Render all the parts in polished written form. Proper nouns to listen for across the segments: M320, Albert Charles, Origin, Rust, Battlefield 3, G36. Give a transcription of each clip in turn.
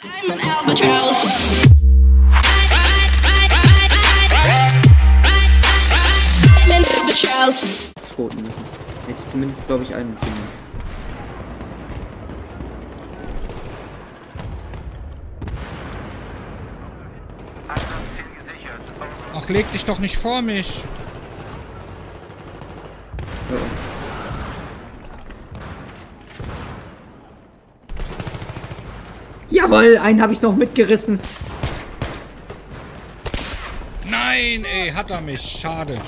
I'm an Albert Charles. I'm an Albert Charles. Schoten müssen. Hätte ich zumindest, glaube ich, einen bekommen. Ach, leg dich doch nicht vor mich. Jawohl, einen habe ich noch mitgerissen. Nein, ey, hat er mich. Schade.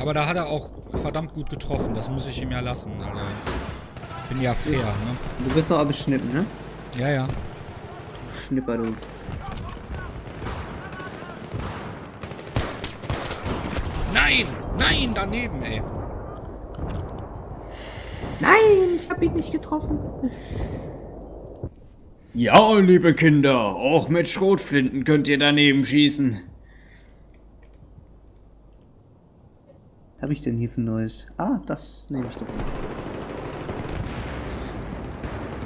Aber da hat er auch verdammt gut getroffen. Das muss ich ihm ja lassen. Also, bin ja fair, ne? Du bist doch aber beschnitten, ne? Ja, ja. Schnipper, du. Nein, nein, daneben, ey. Nein, ich habe ihn nicht getroffen. Ja, liebe Kinder, auch mit Schrotflinten könnt ihr daneben schießen. Was habe ich denn hier für Neues? Ah, das nehme ich doch.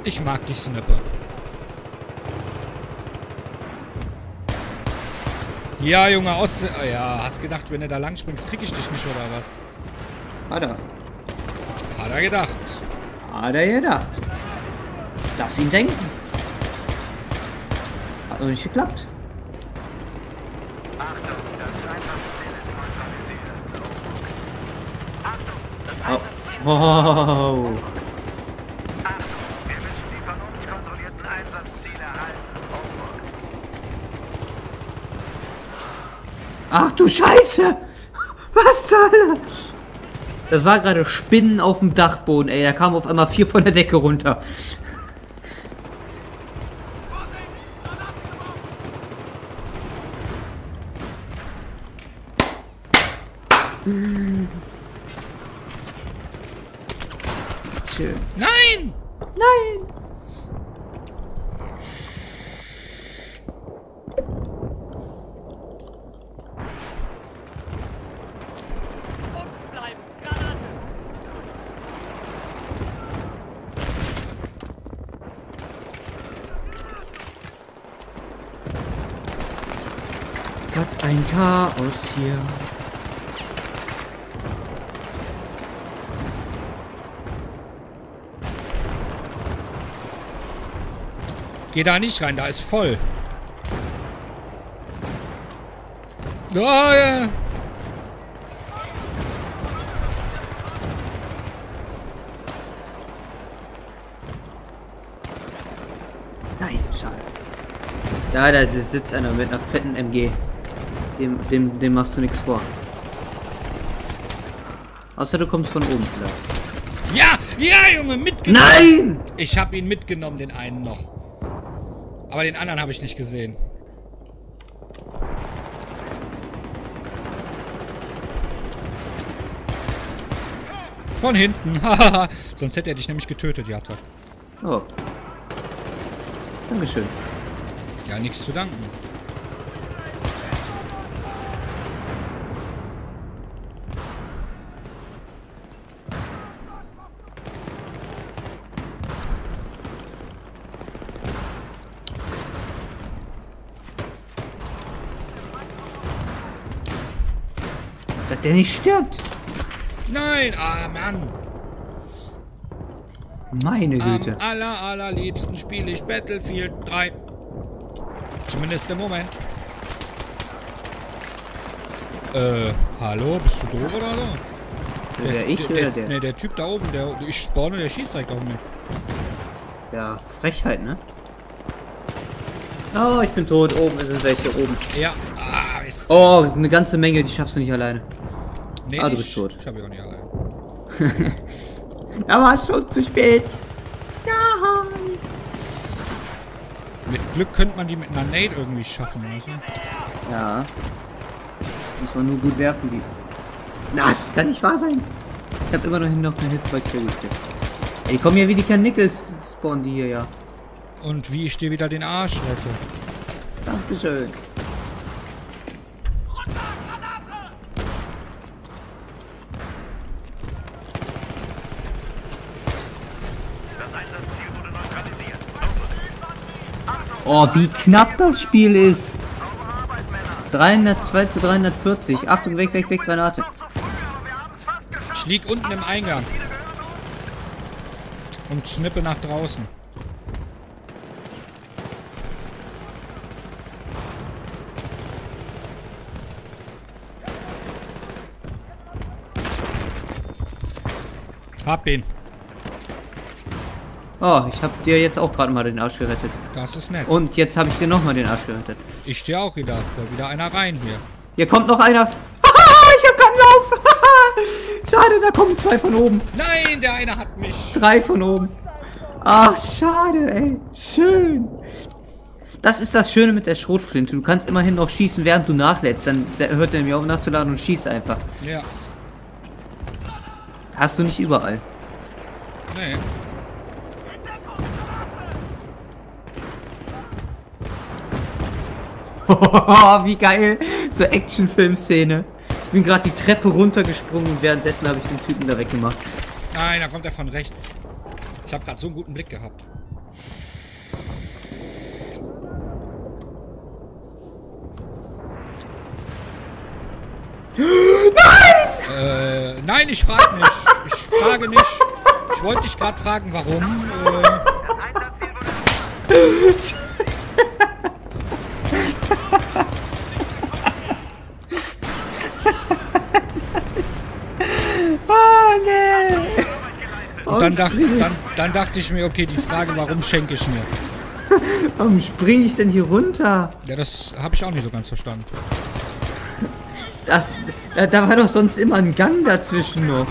Ich mag die Snipper. Ja, Junge, aus... Oh, ja, hast gedacht, wenn du da lang springst, krieg ich dich nicht, oder was? Hat er. Hat er gedacht. Hat er gedacht. Lass ihn denken. Hat noch nicht geklappt. Achtung, das Einsatzziel ist neutralisiert. Achtung, wow. Achtung, wir müssen die von uns kontrollierten Einsatzziele erhalten. Ach du Scheiße! Was zur Hölle? Das war gerade Spinnen auf dem Dachboden, ey. Da kamen auf einmal 4 von der Decke runter. Schön. Nein! Nein! Was ein Chaos hier. Geh da nicht rein, da ist voll. Oh, ja. Nein, schade. Ja, da sitzt einer mit einer fetten MG. Dem machst du nichts vor. Außer du kommst von oben vielleicht. Ja! Ja, Junge, mitgenommen! Nein! Ich hab ihn mitgenommen, den einen noch. Aber den anderen habe ich nicht gesehen. Von hinten, haha. Sonst hätte er dich nämlich getötet, Jatak. Oh. Dankeschön. Ja, nichts zu danken. Der nicht stirbt. Nein, ah Mann. Meine Güte. Am allerliebsten spiele ich Battlefield 3. Zumindest im Moment. Hallo, bist du doof oder so? Der, ne, der Typ da oben, ich spawne, der schießt direkt auf mich. Ja, Frechheit, ne? Oh, ich bin tot. Oben sind welche, oben. Ja. Ah, Mist. Oh, eine ganze Menge, die schaffst du nicht alleine. Nee, ah, du bist tot. Ich hab ich auch nicht allein. Da war es schon zu spät. Nein. Mit Glück könnte man die mit einer Nade irgendwie schaffen. Also. Ja. Muss man nur gut werfen, die. Das kann nicht wahr sein. Ich habe immer noch eine Hit bei Kill gekriegt. Ey, die kommen hier wie die Karnickels spawnen die hier, ja. Und wie ich dir wieder den Arsch rette. Dankeschön. Das Einsatzziel wurde neutralisiert. Oh, wie knapp das Spiel ist. 302 zu 340. Achtung, weg, weg, weg, Granate. Ich lieg unten im Eingang. Und schnippe nach draußen. Hab ihn. Oh, ich hab dir jetzt auch gerade mal den Arsch gerettet. Das ist nett. Und jetzt habe ich dir nochmal den Arsch gerettet. Ich stehe auch wieder. Da wieder einer rein hier. Hier kommt noch einer. Ich hab keinen Lauf. Schade, da kommen zwei von oben. Nein, der eine hat mich. Drei von oben. Ach, schade, ey. Schön. Das ist das Schöne mit der Schrotflinte. Du kannst immerhin noch schießen, während du nachlädst. Dann hört er nämlich auf nachzuladen und schießt einfach. Ja. Hast du nicht überall. Nee. Wie geil. So Actionfilm-Szene. Ich bin gerade die Treppe runtergesprungen und währenddessen habe ich den Typen da weggemacht. Nein, da kommt er von rechts. Ich habe gerade so einen guten Blick gehabt. Nein! Nein, ich frage nicht. Ich frage nicht. Ich wollte dich gerade fragen, warum. Und dann dachte ich mir, okay, die Frage, warum schenke ich mir? Warum springe ich denn hier runter? Ja, das habe ich auch nicht so ganz verstanden. Da war doch sonst immer ein Gang dazwischen noch.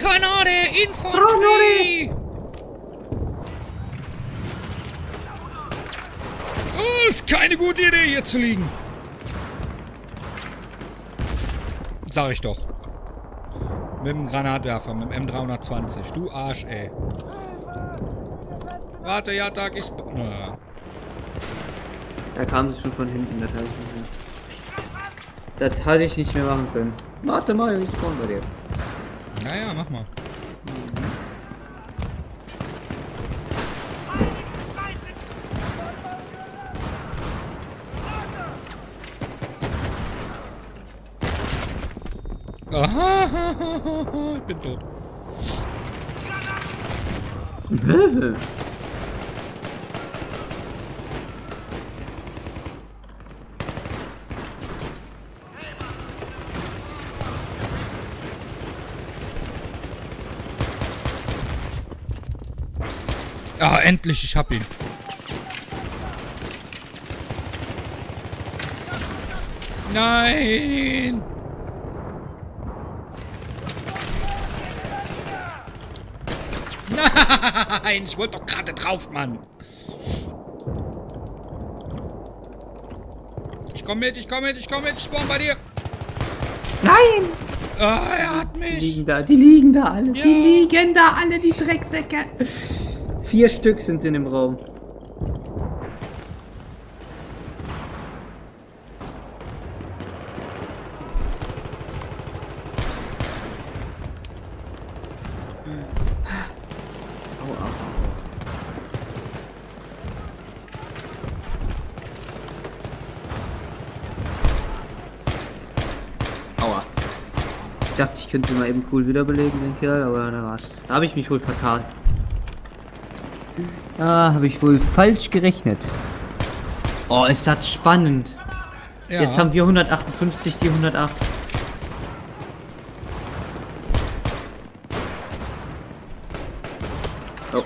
Granate, Infanterie! Oh, ist keine gute Idee, hier zu liegen. Sag ich doch. Mit dem Granatwerfer, mit dem M320. Du Arsch, ey. Warte, ja, Tag ist... Na. Da kam sie schon von hinten, das heißt nicht. Das hatte ich nicht mehr machen können. Warte mal, ich spawn bei dir. Naja, mach mal. Ich bin tot. Ah, endlich, ich hab ihn. Nein! Nein, ich wollte doch gerade drauf, Mann. Ich komm mit, ich komm mit, ich komm mit, ich spawn bei dir. Nein! Ah, er hat mich. Die liegen da alle. Ja. Die liegen da alle, die Drecksäcke. 4 Stück sind in dem Raum. Aua, aua. Ich dachte, ich könnte mal eben cool wieder belegen, den Kerl, aber da war's. Da habe ich mich wohl vertan. Ah, habe ich wohl falsch gerechnet. Oh, ist das spannend. Ja. Jetzt haben wir 158, die 108. Oh.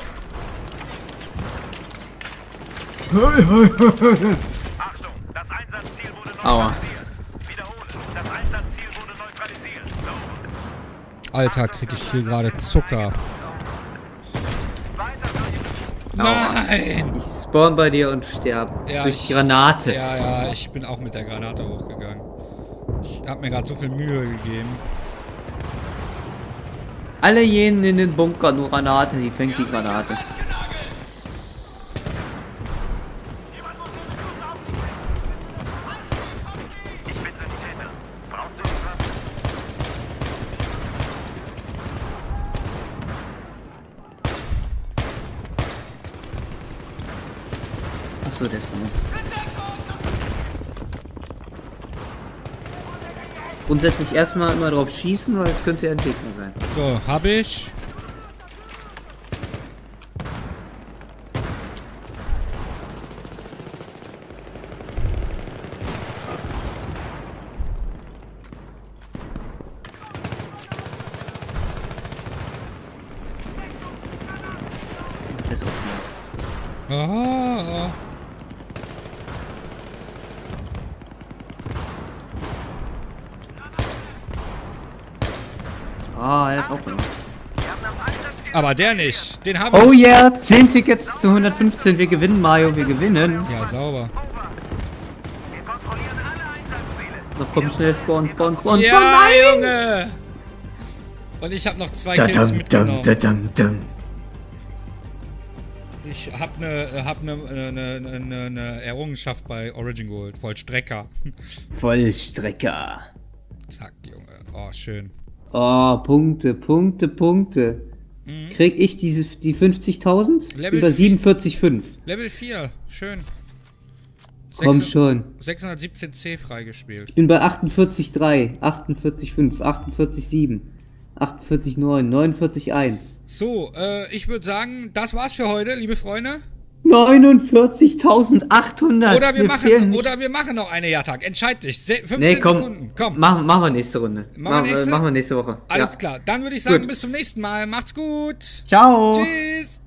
Achtung, das Einsatzziel wurde neutralisiert. Aua. Wiederholen, das Einsatzziel wurde neutralisiert. Alter, krieg ich hier gerade Zucker. Genau. Nein! Ich spawn bei dir und sterb. Ja, durch die Granate. Ja, ja, ich bin auch mit der Granate hochgegangen. Ich hab mir gerade so viel Mühe gegeben. Alle jenen in den Bunker, nur Granate, die fängt die Granate. Achso, der ist von uns. Grundsätzlich erstmal immer drauf schießen, weil es könnte ja ein Gegner sein. So, hab ich. Oh. Ah, er ist auch genug. Aber der nicht. Den haben wir. Oh yeah, 10 Tickets zu 115. Wir gewinnen, Mario, wir gewinnen. Ja, sauber. Noch komm schnell, spawn. Ja, oh, nein! Junge! Und ich hab noch 2 Kills mitgenommen. Ich hab ne Errungenschaft bei Origin geholt. Vollstrecker. Zack, Junge. Oh, schön. Oh, Punkte. Mhm. Krieg ich die 50.000? Über 47,5. Level 4, schön. Komm schon. 617C freigespielt. Ich bin bei 48,3, 48,5, 48,7, 48,9, 49,1. So, ich würde sagen, das war's für heute, liebe Freunde. 49.800. Oder wir machen noch eine Jahrtag. Entscheid dich. 15 Sekunden. Komm. Machen wir nächste Runde. Machen wir nächste Woche. Alles klar. Dann würde ich sagen, bis zum nächsten Mal. Macht's gut. Ciao. Tschüss.